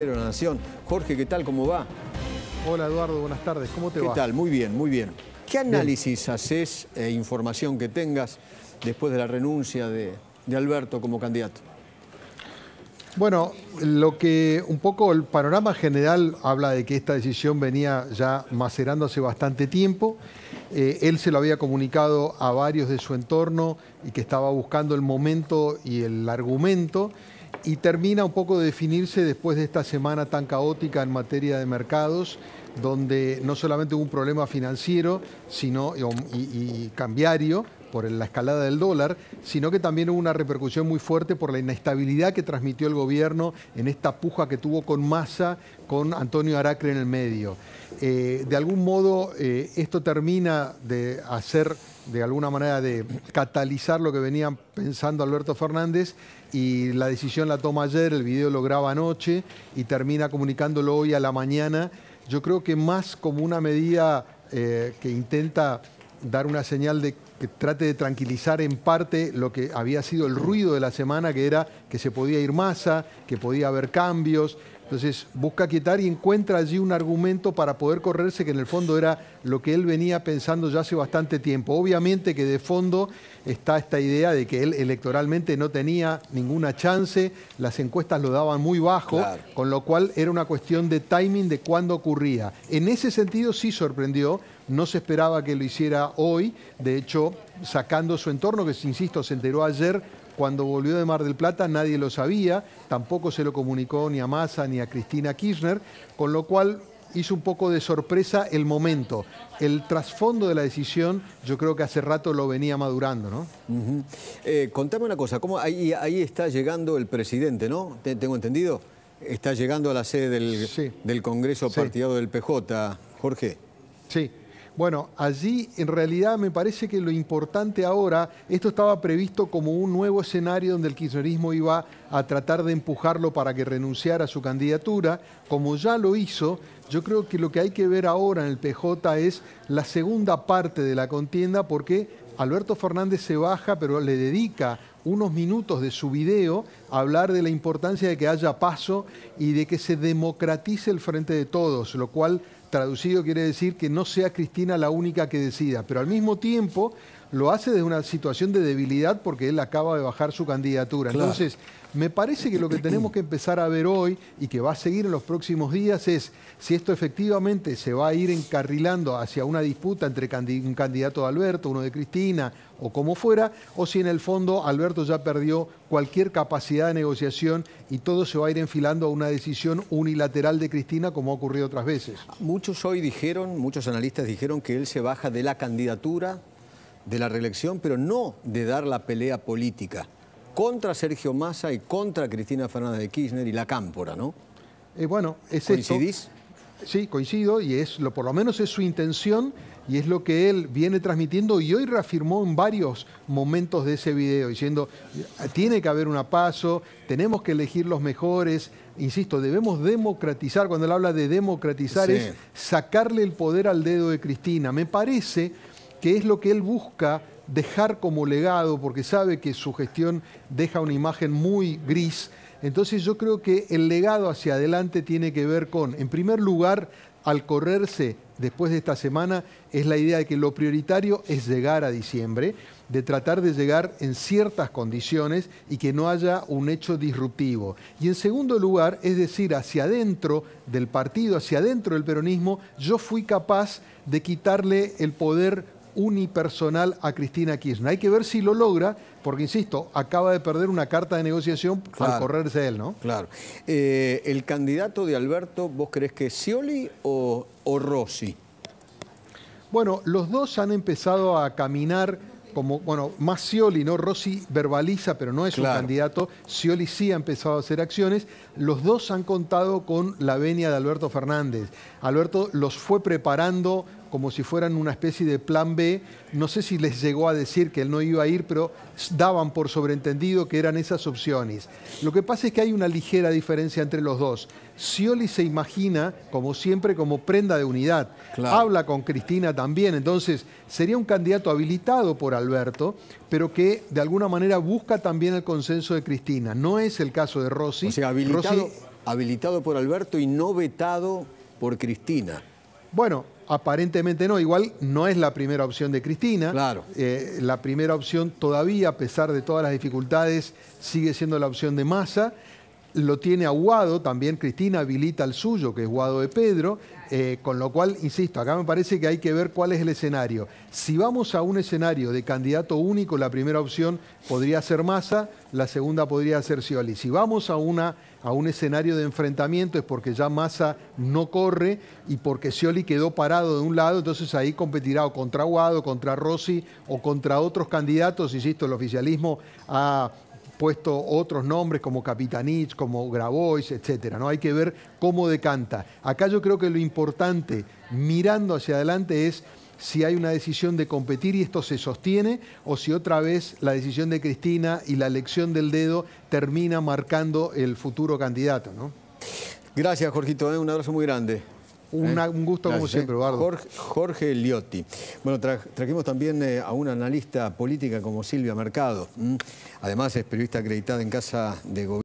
La Nación. Jorge, ¿qué tal? ¿Cómo va? Hola Eduardo, buenas tardes. ¿Cómo te va? ¿Qué tal? Muy bien, muy bien. ¿Qué análisis haces e información que tengas después de la renuncia de Alberto como candidato? Bueno, un poco el panorama general habla de que esta decisión venía ya macerando hace bastante tiempo. Él se lo había comunicado a varios de su entorno y que estaba buscando el momento y el argumento. Y termina un poco de definirse después de esta semana tan caótica en materia de mercados, donde no solamente hubo un problema financiero y cambiario por la escalada del dólar, sino que también hubo una repercusión muy fuerte por la inestabilidad que transmitió el gobierno en esta puja que tuvo con Massa, con Antonio Aracre en el medio. De algún modo esto termina de hacer, de alguna manera, de catalizar lo que venía pensando Alberto Fernández, y la decisión la toma ayer, el video lo graba anoche y termina comunicándolo hoy a la mañana. Yo creo que más como una medida que intenta dar una señal de que trate de tranquilizar en parte lo que había sido el ruido de la semana, que era que se podía ir Massa, que podía haber cambios. Entonces busca quietar y encuentra allí un argumento para poder correrse, que en el fondo era lo que él venía pensando ya hace bastante tiempo. Obviamente que de fondo está esta idea de que él electoralmente no tenía ninguna chance, las encuestas lo daban muy bajo, claro, con lo cual era una cuestión de timing de cuándo ocurría. En ese sentido sí sorprendió, no se esperaba que lo hiciera hoy, de hecho sacando su entorno, que insisto, se enteró ayer cuando volvió de Mar del Plata, nadie lo sabía, tampoco se lo comunicó ni a Massa ni a Cristina Kirchner, con lo cual hizo un poco de sorpresa el momento. El trasfondo de la decisión yo creo que hace rato lo venía madurando, ¿no? Contame una cosa, ¿cómo ahí está llegando el presidente, ¿no? ¿Tengo entendido? Está llegando a la sede del Congreso partidario del PJ, Jorge. Sí. Bueno, allí en realidad me parece que lo importante ahora, esto estaba previsto como un nuevo escenario donde el kirchnerismo iba a tratar de empujarlo para que renunciara a su candidatura, como ya lo hizo. Yo creo que lo que hay que ver ahora en el PJ es la segunda parte de la contienda, porque Alberto Fernández se baja, pero le dedica unos minutos de su video a hablar de la importancia de que haya paso y de que se democratice el frente de todos, lo cual traducido quiere decir que no sea Cristina la única que decida, pero al mismo tiempo lo hace desde una situación de debilidad porque él acaba de bajar su candidatura. Claro. Entonces, me parece que lo que tenemos que empezar a ver hoy y que va a seguir en los próximos días es si esto efectivamente se va a ir encarrilando hacia una disputa entre un candidato de Alberto, uno de Cristina o como fuera, o si en el fondo Alberto ya perdió cualquier capacidad de negociación y todo se va a ir enfilando a una decisión unilateral de Cristina, como ha ocurrido otras veces. Muchos analistas dijeron que él se baja de la candidatura, de la reelección, pero no de dar la pelea política contra Sergio Massa y contra Cristina Fernández de Kirchner y la Cámpora, ¿no? Bueno, es ¿coincidís? Esto. Sí, coincido, y por lo menos es su intención y es lo que él viene transmitiendo, y hoy reafirmó en varios momentos de ese video, diciendo tiene que haber una paso, tenemos que elegir los mejores, insisto, debemos democratizar. Cuando él habla de democratizar es sacarle el poder al dedo de Cristina. Me parece que es lo que él busca dejar como legado, porque sabe que su gestión deja una imagen muy gris. Entonces yo creo que el legado hacia adelante tiene que ver con, en primer lugar, al correrse después de esta semana, es la idea de que lo prioritario es llegar a diciembre, de tratar de llegar en ciertas condiciones y que no haya un hecho disruptivo. Y en segundo lugar, es decir, hacia adentro del partido, hacia adentro del peronismo, yo fui capaz de quitarle el poder unipersonal a Cristina Kirchner. Hay que ver si lo logra, porque insisto, acaba de perder una carta de negociación, claro, al correrse él, ¿no? Claro. ¿El candidato de Alberto, vos creés que es Scioli o Rossi? Bueno, los dos han empezado a caminar como, bueno, más Scioli, ¿no? Rossi verbaliza, pero no es un candidato. Scioli sí ha empezado a hacer acciones. Los dos han contado con la venia de Alberto Fernández. Alberto los fue preparando como si fueran una especie de plan B. No sé si les llegó a decir que él no iba a ir, pero daban por sobreentendido que eran esas opciones. Lo que pasa es que hay una ligera diferencia entre los dos. Scioli se imagina, como siempre, como prenda de unidad. Claro. Habla con Cristina también, entonces sería un candidato habilitado por Alberto, pero que de alguna manera busca también el consenso de Cristina. No es el caso de Rossi. O sea, habilitado... Rossi habilitado por Alberto y no vetado por Cristina. Bueno, aparentemente no. Igual no es la primera opción de Cristina. Claro. La primera opción todavía, a pesar de todas las dificultades, sigue siendo la opción de Massa. Lo tiene a Wado, también Cristina habilita al suyo, que es Wado de Pedro, con lo cual, insisto, acá me parece que hay que ver cuál es el escenario. Si vamos a un escenario de candidato único, la primera opción podría ser Massa, la segunda podría ser Scioli. Si vamos a un escenario de enfrentamiento es porque ya Massa no corre y porque Scioli quedó parado de un lado, entonces ahí competirá o contra Wado, contra Rossi o contra otros candidatos. Insisto, el oficialismo ha puesto otros nombres como Capitanich, como Grabois, etcétera, ¿no? Hay que ver cómo decanta. Acá yo creo que lo importante, mirando hacia adelante, es si hay una decisión de competir y esto se sostiene, o si otra vez la decisión de Cristina y la elección del dedo termina marcando el futuro candidato, ¿no? Gracias, Jorgito, un abrazo muy grande. Un gusto como siempre, Eduardo. Jorge Liotti. Bueno, trajimos también a una analista política como Silvia Mercado. Además es periodista acreditada en Casa de Gobierno.